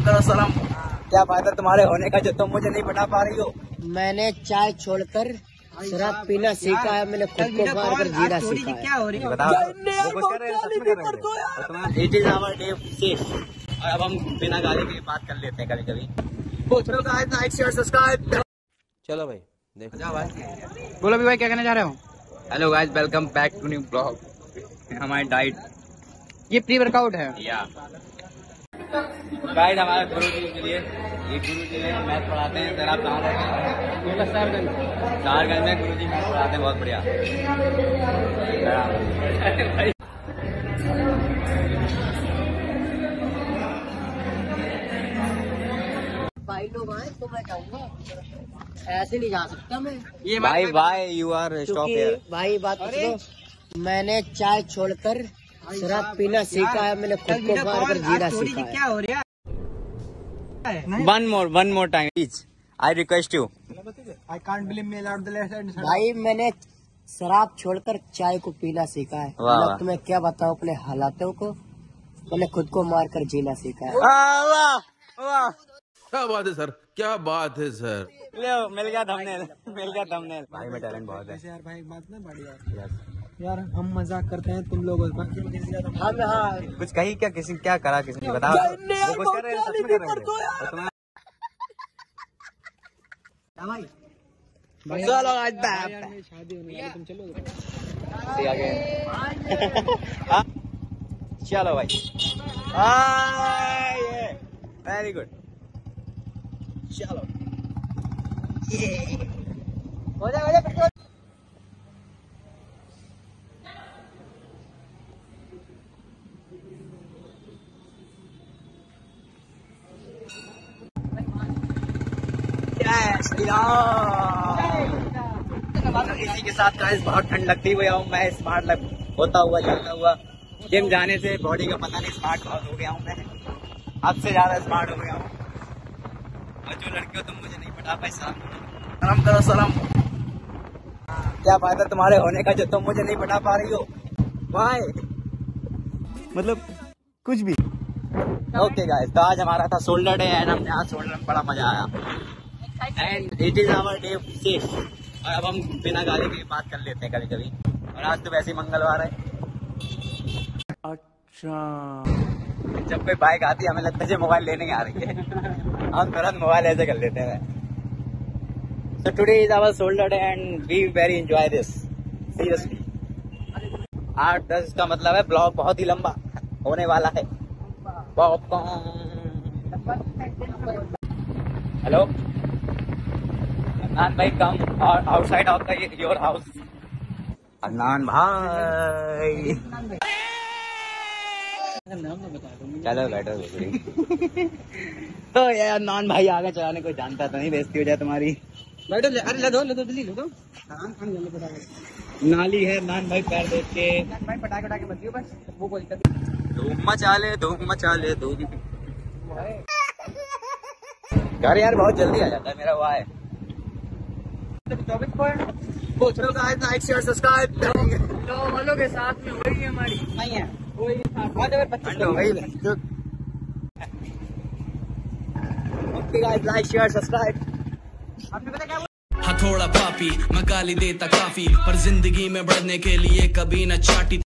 सलाम करो सलाम। क्या फायदा तुम्हारे होने का जो तुम मुझे नहीं बता पा रही हो। मैंने चाय छोड़कर शराब पीना सीखा है, मैंने खुद को मार कर जीना सीखा है। क्या हो रही है बताओ। और अब हम बिना गाली के बात कर लेते हैं कभी कभी। चलो भाई देखो भाई बोलो भी भाई क्या कहना चाह रहे हो। Hello guys welcome back to new blog. हमारी डाइट ये प्री वर्कआउट है गाइस। हमारे गुरुजी के लिए ये गुरुजी मैथ पढ़ाते हैं। जरा साहबगंज में गुरुजी मैथ पढ़ाते हैं बहुत बढ़िया। तो मैं कहूँगा ऐसे नहीं जा सकता मैं। ये भाई भाई यू आर स्टॉप हियर। भाई बात करो। मैंने चाय छोड़कर शराब पीना सीखा है, मैंने खुद को मार कर जीना सीखा है। क्या हो रहा है। One more time please I request you. I can't believe me allowed the lesson. भाई मैंने शराब छोड़कर चाय को पीना सीखा है। मैं तुम्हें क्या बताऊँ अपने हालातों को। मैंने खुद को मार कर जीना सीखा है। क्या बात है सर, क्या बात है सर। ले मिल गया थंबनेल, मिल गया थंबनेल। भाई में टैलेंट बहुत है यार। भाई एक बात ना बढ़िया यार, हम मजाक करते हैं तुम लोग। हाँ कुछ कही क्या, किसी क्या करा, किसी ने बताओ वो कुछ कर रहे हैं, सच में कर रहे हैं। चलो आज बाप शादी होने वाली, तुम चलोगे आगे। चलो भाई वेरी गुड। चलो हो जाए हो जाए। इसी के साथ गाइस बहुत ठंड लगती हुई हूँ मैं। स्मार्ट लग होता हुआ जाता हुआ जिम जाने से बॉडी का पता नहीं, स्मार्ट बहुत हो गया हूँ मैं। अब से ज्यादा स्मार्ट हो गया हूँ। जो लड़के हो तुम मुझे नहीं बता पाए। सलाम करो सलाम। क्या फायदा तुम्हारे होने का जो तुम मुझे नहीं बता पा रही हो। बाय मतलब कुछ भी। ओके गाइस तो आज हमारा था शोल्डर डे एंड हमने आज शोल्डर में बड़ा मजा आया and it is our day safe. और अब हम बिना गाली के बात कर लेते हैं कभी कभी। और आज तो वैसे मंगलवार है। अच्छा जब कोई बाइक आती है हमें लगता है मोबाइल लेने ही आ रही है। हम तुरंत मोबाइल ऐसे कर लेते हैं। So today is our shoulder day and we very enjoy this seriously. 8-10 का मतलब है ब्लॉग बहुत ही लंबा होने वाला है। हेलो अदनान भाई come outside of the your house. Adnan भाई नाम बता दूंगी। चलो बैठो तो यार नान भाई आगे चलाने को जानता तो नहीं, बेइज्जती हो जाए तुम्हारी। बैठो ले, अरे ले दो दिल्ली ले दो। नाली है नान भाई पैर देख के। नान भाई पटाखे उठा के बचियो बस। वो बोलता धूम मचा ले धूम। घर यार बहुत जल्दी आ जाता है मेरा। वो है 24 वालों के साथ में हो रही है हमारी नहीं है हथौड़ा पापी मैं गाली देता काफी पर जिंदगी में बढ़ने के लिए कभी न चाटी।